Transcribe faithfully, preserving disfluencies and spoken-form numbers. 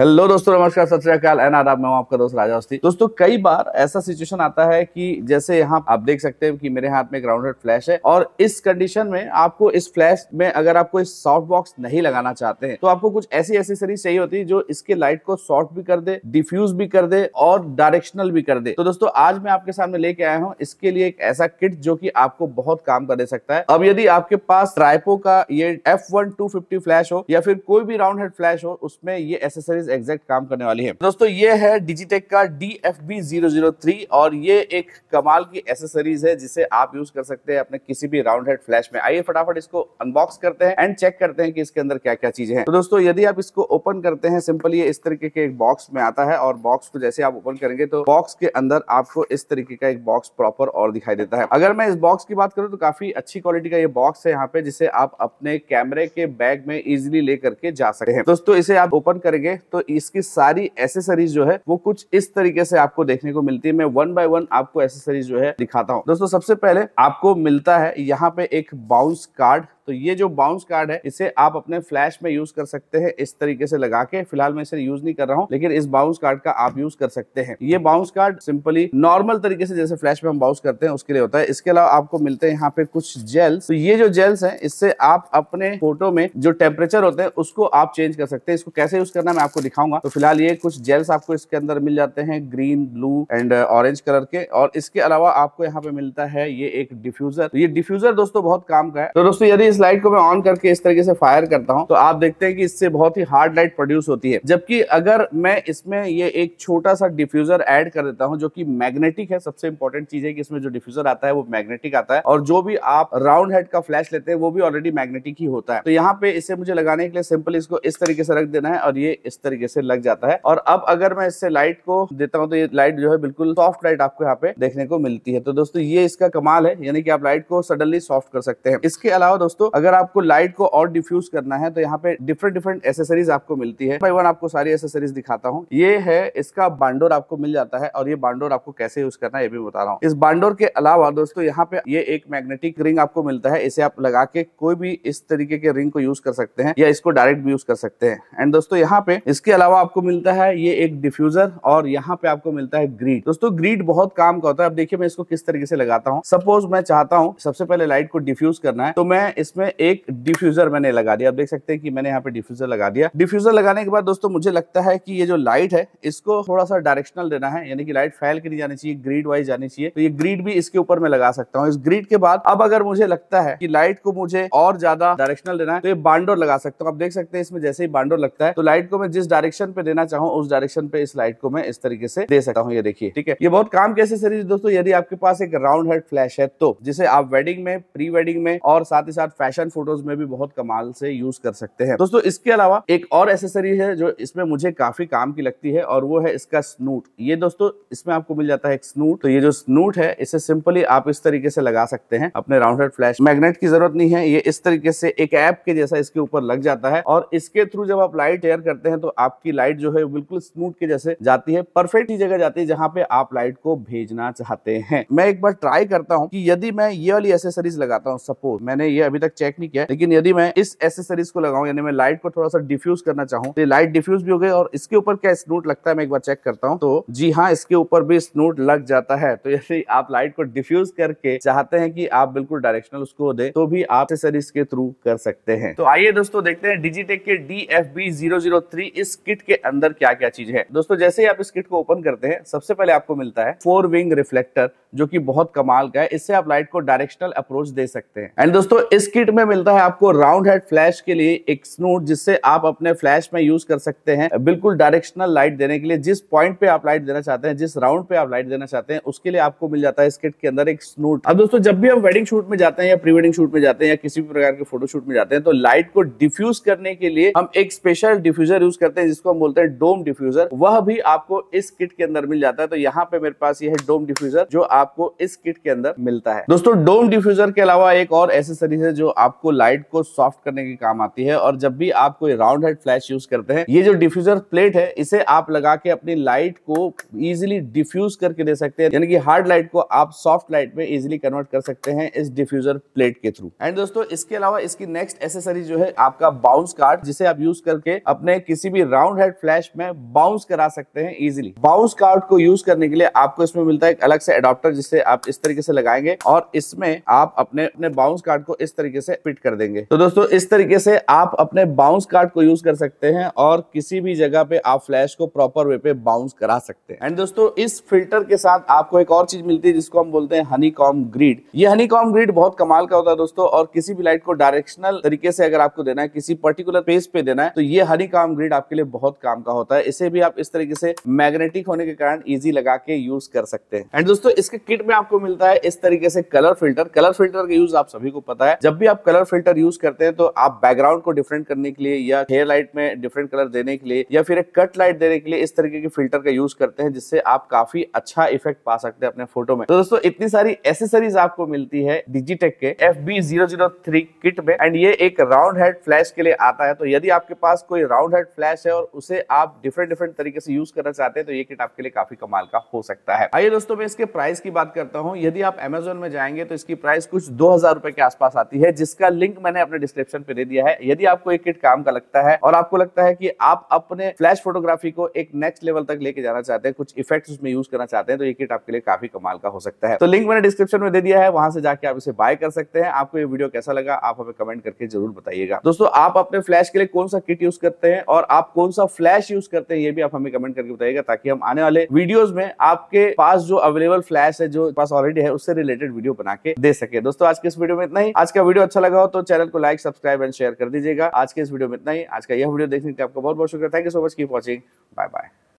Hello दोस्तों, नमस्कार, सत श्री अकाल एंड आदाब। मैं हूं आपका दोस्त राजा अवस्थी। दोस्तों, कई बार ऐसा सिचुएशन आता है कि जैसे यहाँ आप देख सकते हैं कि मेरे हाथ में एक राउंडेड फ्लैश है और इस कंडीशन में आपको इस फ्लैश में अगर आप कोई सॉफ्ट बॉक्स नहीं लगाना चाहते हैं तो आपको कुछ ऐसी एक्सेसरीज चाहिए होती है जो इसके लाइट को सॉफ्ट भी कर दे, डिफ्यूज भी कर दे और डायरेक्शनल भी कर दे। तो दोस्तों, आज मैं आपके सामने लेके आया हूँ इसके लिए एक ऐसा किट जो की आपको बहुत काम कर दे सकता है। अब यदि आपके पास ट्राइपो का ये F one two fifty flash हो या फिर कोई भी राउंड हेड फ्लैश हो, उसमें ये एक्सेसरी एग्जैक्ट काम करने वाली है। दोस्तों, ये है डिजिटेक का D F B zero zero three और ये एक कमाल की एक्सेसरीज है जिसे आप यूज कर सकते हैं अपने किसी भी राउंड हेड फ्लैश में। आइए फटाफट इसको अनबॉक्स करते हैं एंड चेक करते हैं कि इसके अंदर क्या क्या चीजें हैं। तो दोस्तों, यदि आप इसको ओपन करते हैं, सिंपली ये इस तरीके के एक बॉक्स में आता है और बॉक्स को जैसे आप ओपन करेंगे तो बॉक्स के अंदर आपको इस तरीके का एक बॉक्स प्रॉपर और दिखाई देता है। अगर मैं इस बॉक्स की बात करूँ तो काफी अच्छी क्वालिटी का ये बॉक्स है यहाँ पे, जिसे आप अपने कैमरे के बैग में इजिली लेकर के जा सकते हैं। दोस्तों, इसे आप ओपन करेंगे तो इसकी सारी एसेसरीज जो है वो कुछ इस तरीके से आपको देखने को मिलती है। मैं वन बाय वन आपको एसेसरीज जो है दिखाता हूं। दोस्तों, सबसे पहले आपको मिलता है यहाँ पे एक बाउंस कार्ड। तो ये जो बाउंस कार्ड है इसे आप अपने फ्लैश में यूज कर सकते हैं इस तरीके से लगा के। फिलहाल मैं इसे यूज नहीं कर रहा हूँ, लेकिन इस बाउंस कार्ड का आप यूज कर सकते हैं। ये बाउंस कार्ड सिंपली नॉर्मल तरीके से जैसे फ्लैश में हम बाउंस करते हैं उसके लिए होता है। इसके अलावा आपको मिलते हैं यहाँ पे कुछ जेल्स। तो ये जो जेल्स हैं इससे आप अपने फोटो में जो टेम्परेचर होते हैं उसको आप चेंज कर सकते हैं। इसको कैसे यूज करना मैं आपको दिखाऊंगा। तो फिलहाल ये कुछ जेल्स आपको इसके अंदर मिल जाते हैं, green, blue and orange colour के। और इसके अलावा आपको यहाँ पे मिलता है ये एक डिफ्यूजर। ये डिफ्यूजर दोस्तों बहुत काम का है। तो दोस्तों, यदि इस लाइट को मैं ऑन करके इस तरीके से फायर करता हूं तो आप देखते हैं कि इससे बहुत ही हार्ड लाइट प्रोड्यूस होती है। जबकि अगर मैं इसमें ये एक छोटा सा डिफ्यूजर ऐड कर देता हूं जो कि मैग्नेटिक है। सबसे इंपॉर्टेंट चीज है कि इसमें जो डिफ्यूजर आता है वो मैग्नेटिक आता है और जो भी आप राउंड हेड का फ्लैश लेते हैं वो भी ऑलरेडी मैग्नेटिक ही होता है। तो यहाँ पे इसे मुझे लगाने के लिए सिंपल इसको इस तरीके से रख देना है और ये इस तरीके से लग जाता है। और अब अगर मैं इससे लाइट को देता हूँ तो ये लाइट जो है बिल्कुल सॉफ्ट लाइट आपको यहाँ पे देखने को मिलती है। तो दोस्तों, ये इसका कमाल है, यानी कि आप लाइट को सडनली सॉफ्ट कर सकते हैं। इसके अलावा दोस्तों, अगर आपको लाइट को और डिफ्यूज करना है तो यहाँ पे डिफरेंट डिफरेंट एसेसरीज आपको मिलती है। भाई वन आपको सारी एसेसरीज दिखाता हूँ। ये है इसका बांडोर आपको मिल जाता है और ये बांडोर आपको कैसे यूज करना है ये भी बता रहा हूँ। इस बांडोर के अलावा दोस्तों, यहाँ पे ये एक मैग्नेटिक रिंग आपको मिलता है। इसे आप लगा के कोई भी इस तरीके के रिंग को यूज कर सकते हैं या इसको डायरेक्ट भी यूज कर सकते हैं। एंड दोस्तों, यहाँ पे इसके अलावा आपको मिलता है ये एक डिफ्यूजर और यहाँ पे आपको मिलता है ग्रिड। दोस्तों, ग्रिड बहुत काम का होता है। अब देखिए मैं इसको किस तरीके से लगाता हूँ। सपोज मैं चाहता हूँ सबसे पहले लाइट को डिफ्यूज करना है तो मैं इसमें एक डिफ्यूजर मैंने लगा दिया। आप देख सकते हैं कि मैंने यहाँ पे डिफ्यूजर लगा दिया। डिफ्यूजर लगाने के बाद दोस्तों, मुझे लगता है कि ये जो लाइट है इसको थोड़ा सा डायरेक्शनल देना है, यानी कि लाइट फैल के नहीं जानी चाहिए, ग्रिड वाइज जानी चाहिए। तो ये ग्रिड भी इसके ऊपर मैं लगा सकता हूँ। इस ग्रिड के बाद अब अगर मुझे लगता है कि लाइट को मुझे और ज्यादा डायरेक्शनल देना है तो ये बांडोर लगा सकता हूँ। आप देख सकते हैं इसमें जैसे ही बांडोर लगता है तो लाइट को मैं जिस डायरेक्शन पे देना चाहूँ उस डायरेक्शन पे इस लाइट को मैं इस तरीके से दे सकता हूँ। ये देखिए, ठीक है, ये बहुत काम कैसे सीरीज दोस्तों। यदि आपके पास एक राउंड हेड फ्लैश है तो जिसे आप वेडिंग में, प्री वेडिंग में और साथ ही साथ फैशन फोटोज में भी बहुत कमाल से यूज कर सकते हैं। दोस्तों, इसके अलावा एक और एक्सेसरी है जो इसमें मुझे काफी काम की लगती है और वो है इसका स्नूट। ये दोस्तों, इसमें आपको मिल जाता है एक स्नूट। तो ये जो स्नूट है इसे सिंपली आप इस तरीके से लगा सकते हैं अपने राउंड हेड फ्लैश। मैग्नेट की जरूरत नहीं है, ये इस तरीके से एक ऐप के जैसा इसके ऊपर लग जाता है और इसके थ्रू जब आप लाइट एयर करते हैं तो आपकी लाइट जो है बिल्कुल स्नूट के जैसे जाती है, परफेक्ट ही जगह जाती है जहाँ पे आप लाइट को भेजना चाहते हैं। मैं एक बार ट्राई करता हूँ कि यदि मैं ये वाली एक्सेसरीज लगाता हूँ, सपोज मैंने ये अभी तक चेक नहीं किया, लेकिन यदि मैं इस एक्सेसरीज को लगाऊं, यानी मैं लाइट को थोड़ा सा डिफ्यूज करना चाहूँ तो ये लाइट डिफ्यूज भी हो गई और इसके ऊपर क्या स्नूट लगता है मैं एक बार चेक करता हूँ। तो जी हाँ, इसके ऊपर भी स्नूट लग जाता है। तो यदि आप लाइट को डिफ्यूज करके चाहते हैं कि आप बिल्कुल डायरेक्शनल उसको दे तो भी आप एक्सेसरीज के थ्रू कर सकते हैं। तो आइए दोस्तों, देखते हैं डिजिटेक के D F B zero zero three इस किट के अंदर क्या क्या चीज है। दोस्तों, जैसे ही आप इस किट को ओपन करते हैं सबसे पहले आपको मिलता है फोर विंग रिफ्लेक्टर जो कि बहुत कमाल का है। इससे आप लाइट को डायरेक्शनल अप्रोच दे सकते हैं। एंड दोस्तों, इस किट में मिलता है आपको राउंड हेड फ्लैश के लिए एक स्नूट जिससे आप अपने फ्लैश में यूज कर सकते हैं बिल्कुल डायरेक्शनल लाइट देने के लिए। जिस पॉइंट पे आप लाइट देना चाहते हैं, जिस राउंड पे आप लाइट देना चाहते हैं, उसके लिए आपको मिल जाता है इस किट के अंदर एक स्नूट। अब दोस्तों, जब भी हम वेडिंग शूट में जाते हैं या प्री वेडिंग शूट में जाते हैं या किसी भी प्रकार के फोटो शूट में जाते हैं तो लाइट को डिफ्यूज करने के लिए हम एक स्पेशल डिफ्यूजर यूज करते हैं जिसको हम बोलते हैं डोम डिफ्यूजर। वह भी आपको इस किट के अंदर मिल जाता है। तो यहाँ पे मेरे पास ये है डोम डिफ्यूजर जो आपको इस किट के अंदर मिलता है। दोस्तों, डोम डिफ्यूजर के अलावा एक और एक्सेसरीज है जो आपको लाइट को सॉफ्ट करने के काम आती है। और जब भी आप कोई राउंड हेड फ्लैश यूज करते हैं, ये जो डिफ्यूजर प्लेट है इसे आप लगा के अपनी लाइट को इजीली डिफ्यूज करके दे सकते हैं, यानी कि हार्ड लाइट को आप सॉफ्ट लाइट में इजीली कन्वर्ट कर सकते हैं इस डिफ्यूजर प्लेट के थ्रू। एंड दोस्तों, इसके अलावा इसकी नेक्स्ट एक्सेसरी जो है आपका बाउंस कार्ड, जिसे आप यूज करके अपने किसी भी भी राउंड हेड फ्लैश में बाउंस करा सकते हैं इजीली। बाउंस कार्ड को यूज करने के लिए आपको इसमें मिलता है एक अलग से एडाप्टर जिसे आप इस तरीके से लगाएंगे और इसमें आप अपने अपने बाउंस कार्ड को इस तरीके से फिट कर देंगे। तो दोस्तों इस तरीके से आप अपने बाउंस कार्ड को यूज कर सकते हैं और किसी भी जगह पे आप फ्लैश को प्रॉपर वे पे बाउंस करा सकते हैं। एंड दोस्तों इस फिल्टर के साथ आपको एक और चीज मिलती है जिसको हम बोलते हैं हनीकॉम्ब ग्रिड। ये हनीकॉम्ब ग्रिड बहुत कमाल का होता है दोस्तों, और किसी भी लाइट को डायरेक्शनल तरीके से अगर आपको देना है, किसी पर्टिकुलर पेज पे देना है, तो ये हनीकॉम्ब ग्रिड आपके लिए बहुत काम का होता है। इसे भी आप इस तरीके से मैग्नेटिक होने के कारण इजी लगा के यूज कर सकते हैं। एंड दोस्तों इसके किट में आपको मिलता है इस तरीके से कलर फिल्टर। कलर फिल्टर का यूज आप सभी को पता है, जब भी आप कलर फिल्टर यूज करते हैं तो आप बैकग्राउंड को डिफरेंट करने के लिए या हेयर लाइट में डिफरेंट कलर देने के लिए या फिर एक कट लाइट देने के लिए इस तरीके के फिल्टर का यूज करते हैं, जिससे आप काफी अच्छा इफेक्ट पा सकते हैं अपने फोटो में। तो दोस्तों इतनी सारी एसेसरीज आपको मिलती है डिजिटेक के F B zero zero three kit में, एंड ये एक राउंड हेड फ्लैश के लिए आता है। तो यदि आपके पास कोई राउंड हेड फ्लैश है और उसे आप डिफरेंट डिफरेंट तरीके से यूज करना चाहते हैं तो ये किट आपके लिए काफी कमाल का हो सकता है। आइए दोस्तों मैं इसके प्राइस की बात करता हूँ। यदि आप अमेजोन में जाएंगे तो इसकी प्राइस कुछ दो हजार रुपए के आसपास आती है, जिसका लिंक मैंने अपने डिस्क्रिप्शन पे दे दिया है। यदि आपको एक किट काम का लगता है और आपको लगता है कि आप अपने फ्लैश फोटोग्राफी को एक नेक्स्ट लेवल तक लेके जाना चाहते हैं, कुछ इफेक्ट्स उसमें यूज करना चाहते हैं, तो ये किट आपके लिए काफी कमाल का हो सकता है। तो लिंक मैंने डिस्क्रिप्शन में दे दिया है, वहां से जाके आप इसे बाय कर सकते हैं। आपको ये वीडियो कैसा लगा आप हमें कमेंट करके जरूर बताइएगा। दोस्तों आप अपने फ्लैश के लिए कौन सा किट यूज करते हैं और आप कौन सा फ्लैश यूज करते हैं ये भी आप हमें कमेंट करके बताइएगा, ताकि हम आने वाले वीडियोज में आपके पास जो अवेलेबल फ्लैश है, जो पास ऑलरेडी है, उससे रिलेटेड वीडियो बना के दे सके। दोस्तों आज के इस वीडियो में इतना ही। आज का वीडियो अच्छा लगा हो तो चैनल को लाइक सब्सक्राइब एंड शेयर कर दीजिएगा। आज के इस वीडियो में इतना ही। आज का यह वीडियो देखने के लिए आपका बहुत बहुत शुक्रिया। Thank you so much. Keep watching. Bye bye.